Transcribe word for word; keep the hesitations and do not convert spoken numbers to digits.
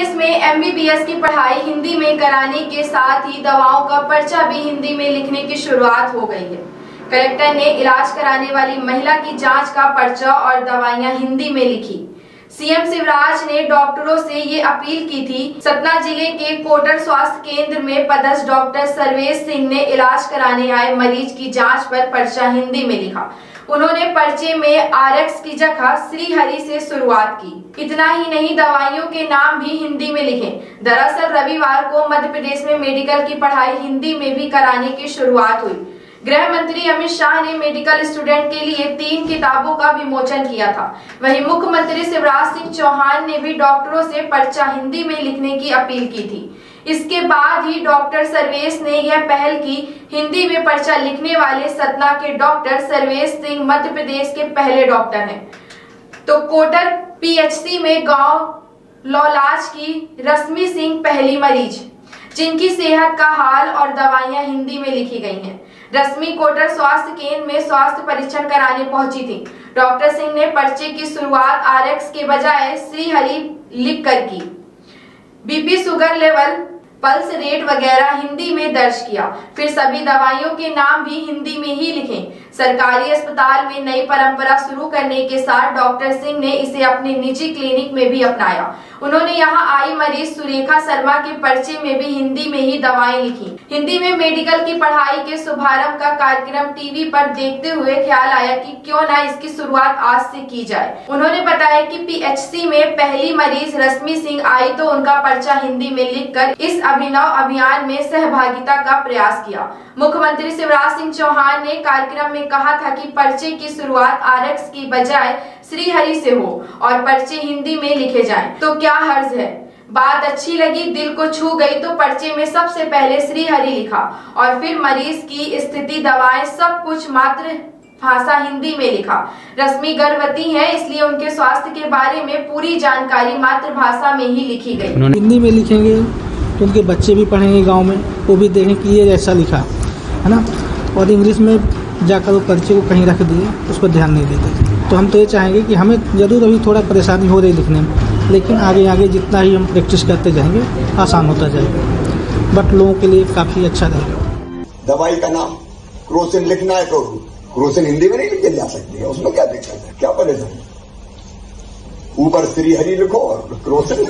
प्रदेश में एमबीबीएस की पढ़ाई हिंदी में कराने के साथ ही दवाओं का पर्चा भी हिंदी में लिखने की शुरुआत हो गई है। कलेक्टर ने इलाज कराने वाली महिला की जांच का पर्चा और दवाइयां हिंदी में लिखी। सीएम शिवराज ने डॉक्टरों से ये अपील की थी। सतना जिले के कोटर स्वास्थ्य केंद्र में पदस्थ डॉक्टर सर्वेश सिंह ने इलाज कराने आए मरीज की जांच पर पर्चा हिंदी में लिखा। उन्होंने पर्चे में आरएक्स की जगह श्रीहरि से शुरुआत की। इतना ही नहीं, दवाइयों के नाम भी हिंदी में लिखे। दरअसल रविवार को मध्य प्रदेश में मेडिकल की पढ़ाई हिंदी में भी कराने की शुरुआत हुई। गृह मंत्री अमित शाह ने मेडिकल स्टूडेंट के लिए तीन किताबों का विमोचन किया था। वहीं मुख्यमंत्री शिवराज सिंह चौहान ने भी डॉक्टरों से पर्चा हिंदी में लिखने की अपील की थी। इसके बाद ही डॉक्टर सर्वेश ने यह पहल की। हिंदी में पर्चा लिखने वाले सतना के डॉक्टर सर्वेश सिंह मध्य प्रदेश के पहले डॉक्टर हैं। तो कोटर पीएचसी में गाँव लौलाज की रश्मि सिंह पहली मरीज, जिनकी सेहत का हाल और दवाइयां हिंदी में लिखी गई हैं। रश्मि कोटर स्वास्थ्य केंद्र में स्वास्थ्य परीक्षण कराने पहुंची थी। डॉक्टर सिंह ने पर्चे की शुरुआत आरएक्स के बजाय श्रीहरि लिख कर की। BP sugar level, pulse rate वगैरह हिंदी में दर्ज किया। फिर सभी दवाइयों के नाम भी हिंदी में ही लिखें। सरकारी अस्पताल में नई परंपरा शुरू करने के साथ डॉक्टर सिंह ने इसे अपने निजी क्लिनिक में भी अपनाया। उन्होंने यहां आई मरीज सुरेखा शर्मा के पर्चे में भी हिंदी में ही दवाएं लिखी। हिंदी में मेडिकल की पढ़ाई के शुभारंभ का कार्यक्रम टीवी पर देखते हुए ख्याल आया कि क्यों ना इसकी शुरुआत आज से की जाए। उन्होंने बताया कि पीएचसी में पहली मरीज रश्मि सिंह आई तो उनका पर्चा हिंदी में लिखकर इस अभिनव अभियान में सहभागिता का प्रयास किया। मुख्यमंत्री शिवराज सिंह चौहान ने कार्यक्रम में कहा था कि पर्चे की शुरुआत आरएक्स की बजाय श्रीहरि से हो और पर्चे हिंदी में लिखे जाएं, तो क्या हर्ज है। बात अच्छी लगी, दिल को छू गई, तो पर्चे में सबसे पहले श्रीहरि लिखा और फिर मरीज की स्थिति, दवाएं, सब कुछ मात्र भाषा हिंदी में लिखा। रश्मि गर्भवती हैं, इसलिए उनके स्वास्थ्य के बारे में पूरी जानकारी मातृभाषा में ही लिखी गई। हिंदी में लिखेंगे तो उनके बच्चे भी पढ़ेंगे, गांव में वो भी देखें कि ये ऐसा लिखा है ना। और इंग्लिश में जाकर वो पर्चे को कहीं रख दिए, उस पर ध्यान नहीं देते। तो हम तो ये चाहेंगे कि हमें ज़रूर अभी थोड़ा परेशानी हो रही लिखने में, लेकिन आगे आगे जितना ही हम प्रैक्टिस करते जाएंगे आसान होता जाएगा, बट लोगों के लिए काफ़ी अच्छा रहेगा। दवाई का नाम क्रोसिन लिखना है तो क्रोसिन हिंदी में नहीं लिखी जा सकती है, उसमें क्या दिक्कत है, क्या परेशानी। ऊपर श्रीहरि लिखो और क्रोसिन